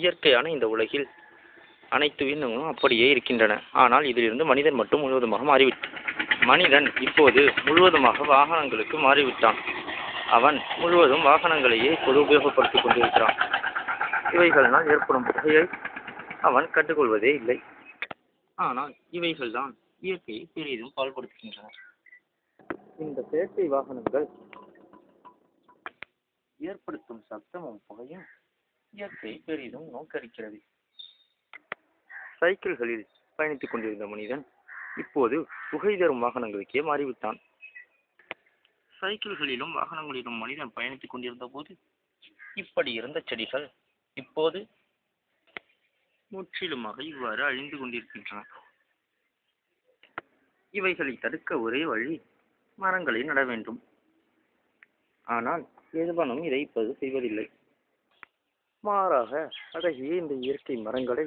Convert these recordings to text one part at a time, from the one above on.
இயற்கையான இந்த உலகில் அனைத்து உயிரினங்களும் அப்படியே இருக்கின்றன. ஆனால் இதிலிருந்து மனிதன் மட்டும் முழுவதுமாக மாறிவிட்டான். மனிதன் இப்போது முழுவதுமாக வாகனங்களுக்கு மாறிவிட்டான். அவன் முழுவதும் வாகனங்களையே பொது உபயோகப்படுத்திக் கொண்டிருக்கிறான். இவைகளினால் ஏற்படும் புகையை அவன் கற்றுக்கொள்வதே இல்லை. ஆனால் இவைகள்தான் இயற்கையை பெரிதும் பால்படுத்துகின்றன. இந்த செயற்கை வாகனங்கள் ஏற்படுத்தும் சத்தமும் புகையும் இயற்கை பெரிதும் நோக்கரிக்கிறது. சைக்கிள்களில் பயணித்துக் கொண்டிருந்த மனிதன் இப்போது புகை தரும் வாகனங்களுக்கே மாறிவிட்டான். சைக்கிள்களிலும் வாகனங்களிலும் மனிதன் பயணித்துக் கொண்டிருந்த போது இப்படி இருந்த செடிகள் இப்போது முற்றிலுமாக இவ்வாறு அழிந்து கொண்டிருக்கின்றன. இவைகளை தடுக்க ஒரே வழி மரங்களை நட வேண்டும். ஆனால் எதுவனும் இதை இப்போது செய்வதில்லை. மாறாக அழகிய இந்த இயற்கை மரங்களை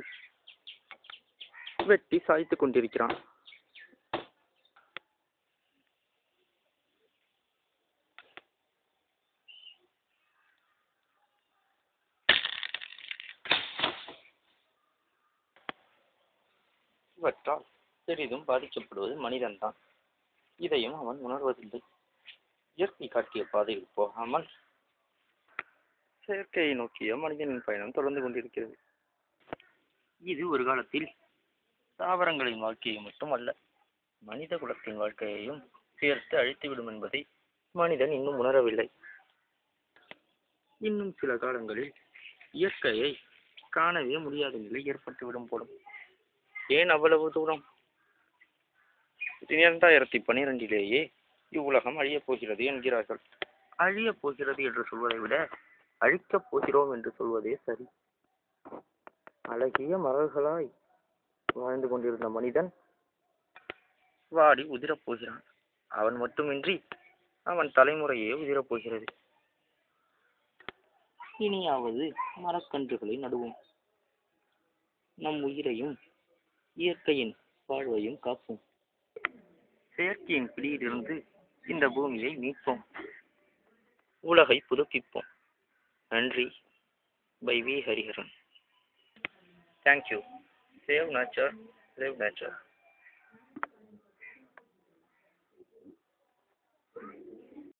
வெட்டி சாய்த்து கொண்டிருக்கிறான். இவற்றால் பெரிதும் பாதிக்கப்படுவது மனிதன்தான். இதையும் அவன் உணர்வதில்லை. இயற்கை காட்டிய பாதையில் போகாமல் செயற்கையை நோக்கிய மனிதனின் பயணம் தொடர்ந்து கொண்டிருக்கிறது. இது ஒரு காலத்தில் தாவரங்களின் வாழ்க்கையை மட்டுமல்ல, மனித குலத்தின் வாழ்க்கையையும் சேர்த்து அழித்துவிடும் என்பதை மனிதன் இன்னும் உணரவில்லை. இன்னும் சில காலங்களில் இயற்கையை காணவே முடியாத நிலை ஏற்பட்டுவிடும் போலும். ஏன் அவ்வளவு தூரம்? 2012 இவ்வுலகம் அழியப் போகிறது என்கிறார்கள். அழியப் போகிறது என்று சொல்வதை விட அழிக்கப் போகிறோம் என்று சொல்வதே சரி. அழகிய மரல்களாய் வாழ்ந்து கொண்டிருந்த மனிதன் வாடி உதிரப் போகிறான். அவன் மட்டுமின்றி அவன் தலைமுறையே உதிரப் போகிறது. இனியாவது மரக்கன்றுகளை நடுவோம். நம் உயிரையும் இயற்கையின் வாழ்வையும் காப்போம். செயற்கையின் பிடியிலிருந்து இந்த பூமியை மீட்போம். உலகை புதுப்பிப்போம். நன்றி. By V. Hariharan. Thank you. Save nature, save nature.